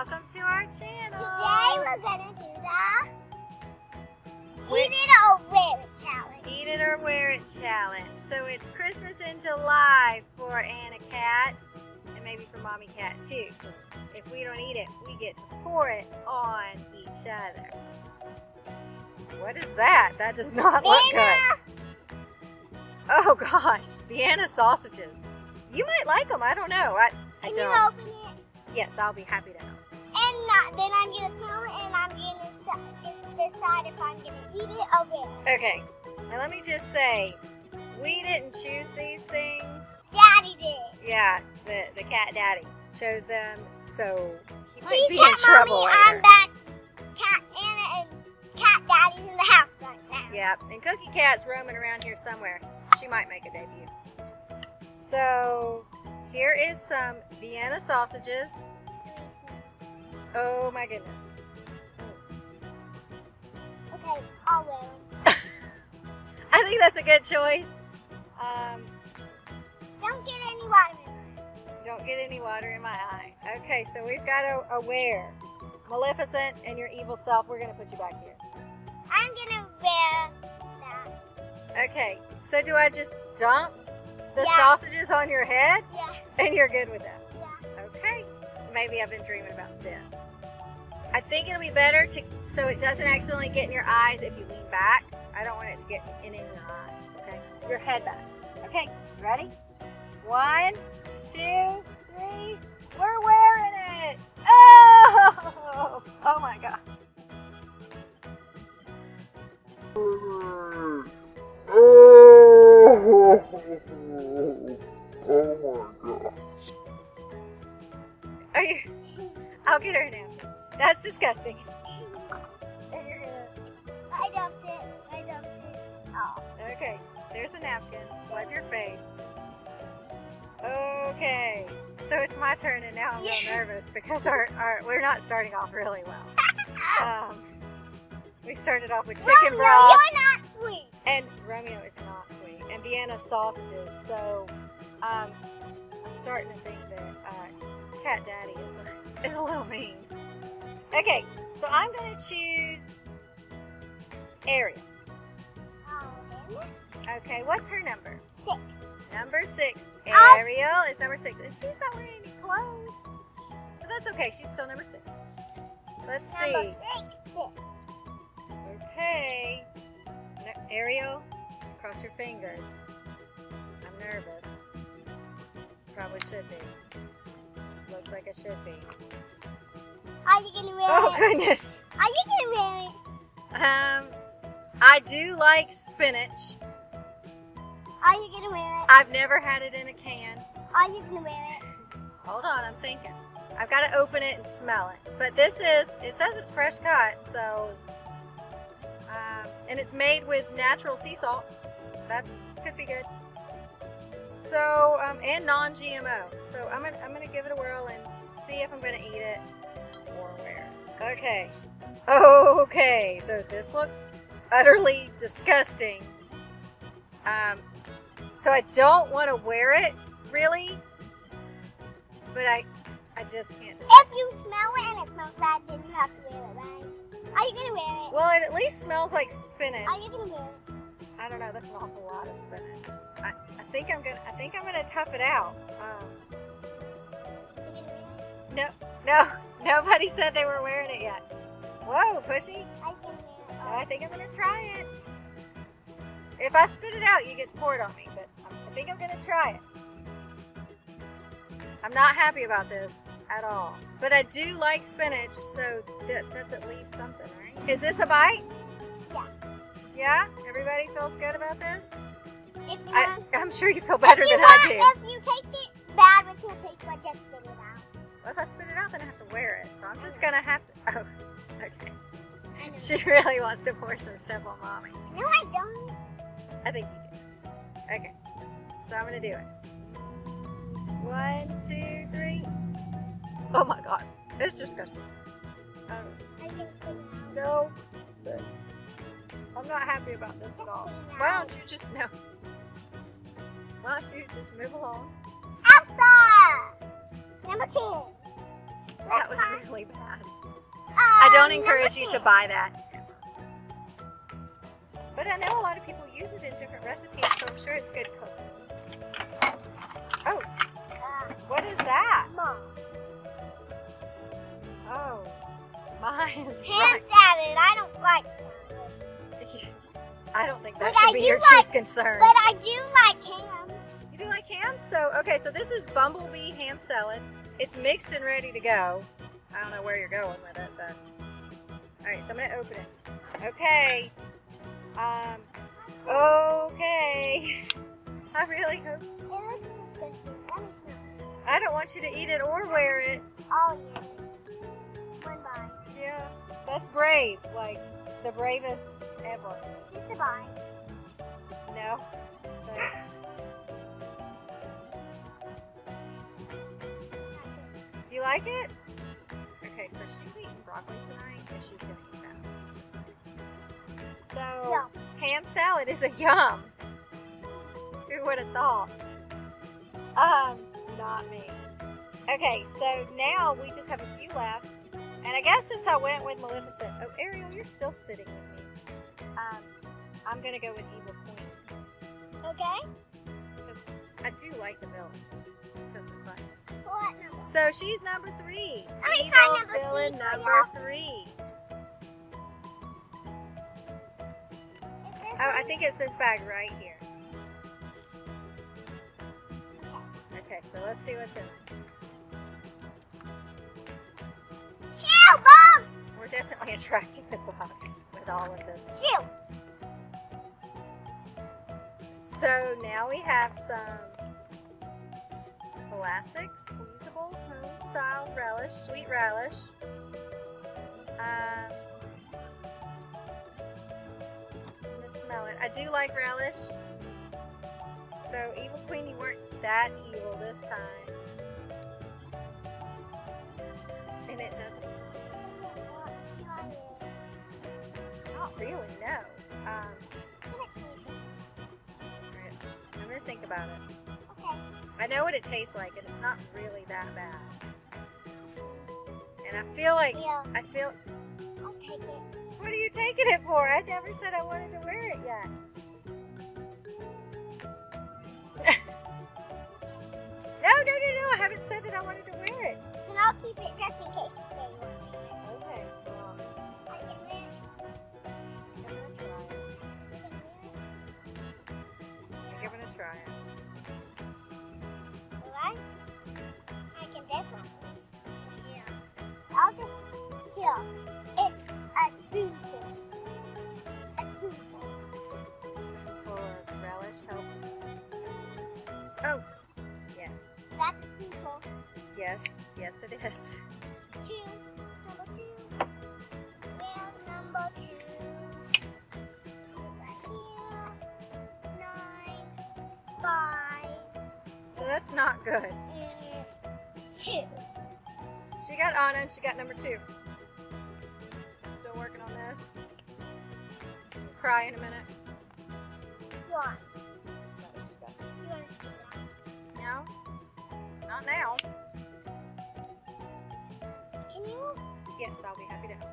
Welcome to our channel. Today we're gonna do the Eat It or Wear It Challenge. So it's Christmas in July for Anna Kat and maybe for Mommy Kat too. Because if we don't eat it, we get to pour it on each other. What is that? That does not look good. Oh gosh, Vienna sausages. You might like them. I don't know. I don't. Yes, I'll be happy to help. And then I'm going to smell it and I'm going to decide if I'm going to eat it or wear it. Okay. Now let me just say, we didn't choose these things. Daddy did. Yeah, the Kat Daddy chose them, so he might be in trouble later. I'm back. Kat Anna and Kat Daddy's in the house right now. Yeah, and Cookie Kat's roaming around here somewhere. She might make a debut. So here is some Vienna sausages. Oh my goodness. Okay, I'll wear it. I think that's a good choice. Don't get any water in my eye. Don't get any water in my eye. Okay, so we've got a wear. Maleficent and your evil self, we're going to put you back here. I'm going to wear that. Okay, so do I just dump the sausages on your head? Yeah. And you're good with that? Yeah. Okay. Maybe I've been dreaming about this. I think it'll be better so it doesn't accidentally get in your eyes if you lean back. I don't want it to get in your eyes, okay? Your head back. Okay, ready? 1, 2, 3. We're wearing it! Oh! Oh my gosh. I'll get her now. That's disgusting. And you're gonna... I dumped it. Oh. Okay. There's a napkin. Wipe your face. Okay. So it's my turn, and now I'm real nervous because we're not starting off really well. We started off with chicken broth. Romeo, you're not sweet. And Romeo is not sweet. And Vienna sausages. So I'm starting to think that Kat Daddy is a little mean. Okay, so I'm going to choose Ariel. Okay, what's her number? 6. Number 6. Ariel is number 6. And she's not wearing any clothes. But that's okay, she's still number 6. Let's see. Number 6. Okay. Ariel, cross your fingers. I'm nervous. Probably should be. Looks like it should be. Are you gonna wear it? Oh goodness! Are you gonna wear it? I do like spinach. Are you gonna wear it? I've never had it in a can. Are you gonna wear it? Hold on, I'm thinking. I've got to open it and smell it. But this is—it says it's fresh cut, so and it's made with natural sea salt. That could be good. So, and non-GMO. So I'm gonna give it a whirl and see if I'm gonna eat it or where. Okay. Okay, so this looks utterly disgusting. So I don't wanna wear it, really, but I just can't decide. If you smell it and it smells bad, then you have to wear it, right? Are you gonna wear it? Well, it at least smells like spinach. Are you gonna wear it? I don't know. That's an awful lot of spinach. I think I'm gonna tough it out. No, nobody said they were wearing it yet. Whoa, pushy. I think I'm gonna try it. If I spit it out, you get to pour it on me. But I think I'm gonna try it. I'm not happy about this at all. But I do like spinach, so that's at least something, right? Is this a bite? Yeah. Yeah? Everybody feels good about this? I'm sure you feel better than I do. If you taste it bad with your taste bud, just spit it out. Well, if I spit it out, then I have to wear it. So I'm just going to have to... Oh, okay. She really wants to pour some stuff on Mommy. No, I don't. I think you do. Okay. So I'm going to do it. 1, 2, 3. Oh, my God. It's disgusting. I can spit it out. No. I'm not happy about this at all. Why don't you just move along? Elsa! Number 2. That was really bad. I don't encourage you to buy that. But I know a lot of people use it in different recipes, so I'm sure it's good cooked. Oh, what is that? Mom. Oh, mine is right. Pants at it. I don't like that. I don't think that should be your chief concern. But I do like ham. You do like ham? So, okay, so this is Bumblebee ham salad. It's mixed and ready to go. I don't know where you're going with it, but... All right, so I'm going to open it. Okay. Okay. I really hope... I don't want you to eat it or wear it. I'll eat it. One bite. Yeah. That's brave. Like, the bravest ever. Just a bite. No. You like it? Okay, so she's eating broccoli tonight, and she's gonna eat that. Just like... So, yum. Ham salad is a yum. Who would have thought? Not me. Okay, so now we just have a few left, and I guess since I went with Maleficent, oh Ariel, you're still sitting with me. I'm gonna go with Evil Queen. Okay. Because I do like the villains. Because they're fun. What? So she's number 3. I'm Evil villain number 3. Oh, I think it's this bag right here. Okay, so let's see what's in it. Chill, Mom! We're definitely attracting the box with all of this. Chill! So now we have some classics, squeezable, style relish, sweet relish. I'm going to smell it. I do like relish. So, Evil Queen, you weren't that evil this time. And it doesn't smell. Not really, no. I'm going to think about it. Okay. I know what it tastes like, and it's not really that bad. And I feel like... Yeah. I feel... I'll take it. What are you taking it for? I never said I wanted to wear it yet. No, I haven't said that I wanted to wear it. And I'll keep it just in case you say you want to wear it. Okay. I can wear it. Give it a try. Will I? I can definitely. Yeah. I'll just... Here. It's a spoonful. A spoonful. For relish helps. Oh. That's a spoonful. Yes, yes it is. Number 2. Well, number 2. Right here. 9, 5. So that's not good. 2. She got Anna and she got number 2. Still working on this. We'll cry in a minute. 1. You want to scoop it out? No? Not now. Can you? Yes, I'll be happy to help.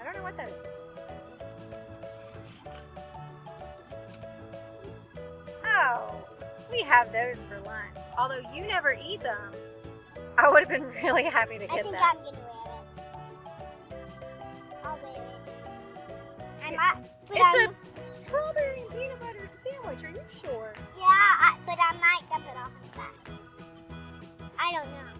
I don't know what that is. Oh, we have those for lunch. Although you never eat them, I would have been really happy to get that. I think I'm going to wear it. I'll wear it. I might. It's a strawberry and peanut butter sandwich, are you sure? Yeah, but I might dump it off the back. I don't know.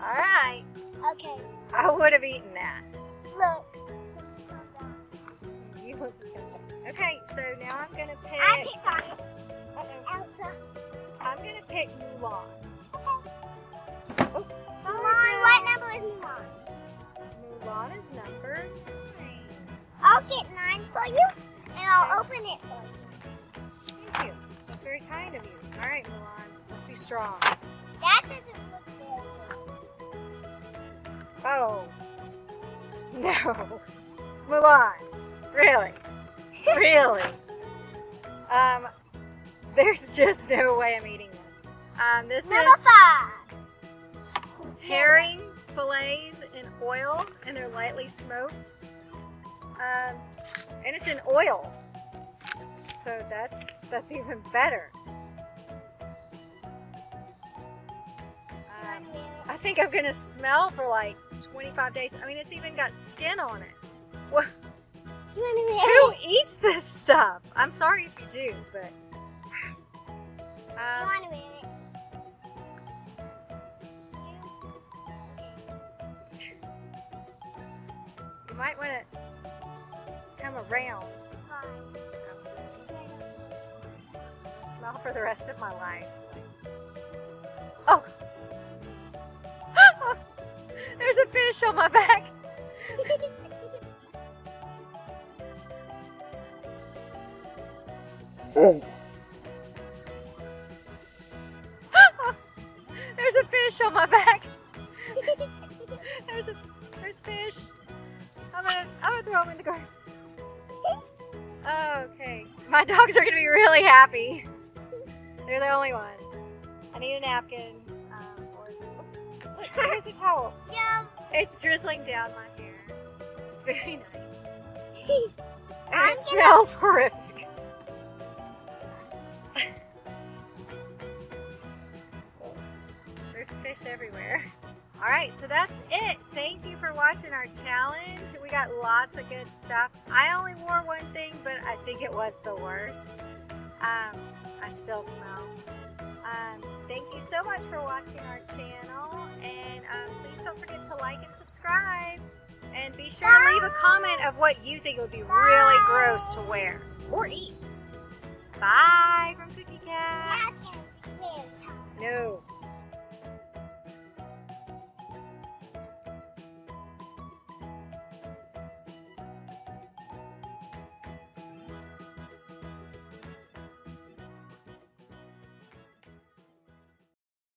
Okay. Alright. Okay. I would have eaten that. Look. You look disgusting. Okay, so now I'm going to pick... I picked on Elsa. I'm going to pick Mulan. Okay. Oh. Mulan, what number is Mulan? Mulan is number 9. I'll get 9 for you, and I'll open it for you. Thank you. That's very kind of you. All right, Mulan, let's be strong. That doesn't look very good. Oh. No. Mulan, Really? Really? There's just no way I'm eating this. This is herring fillets in oil, and they're lightly smoked. And it's in oil, so that's even better. I think I'm gonna smell for like 25 days. I mean, it's even got skin on it. What? Who eats this stuff? I'm sorry if you do, but. You might want to come around. Smell for the rest of my life. Oh! There's a fish on my back! There's a fish on my back! There's fish! I'm gonna throw him in the garden. Okay. My dogs are gonna be really happy. They're the only ones. I need a napkin. Look, there's a towel. Yeah. It's drizzling down my hair. It's very nice. And it smells horrific. There's fish everywhere. Alright, so that's it. Thank you for watching our challenge. We got lots of good stuff. I only wore one thing, but I think it was the worst. I still smell. Thank you so much for watching our channel. And please don't forget to like and subscribe. And be sure to leave a comment of what you think would be really gross to wear or eat. Bye from Cookie Kat. No.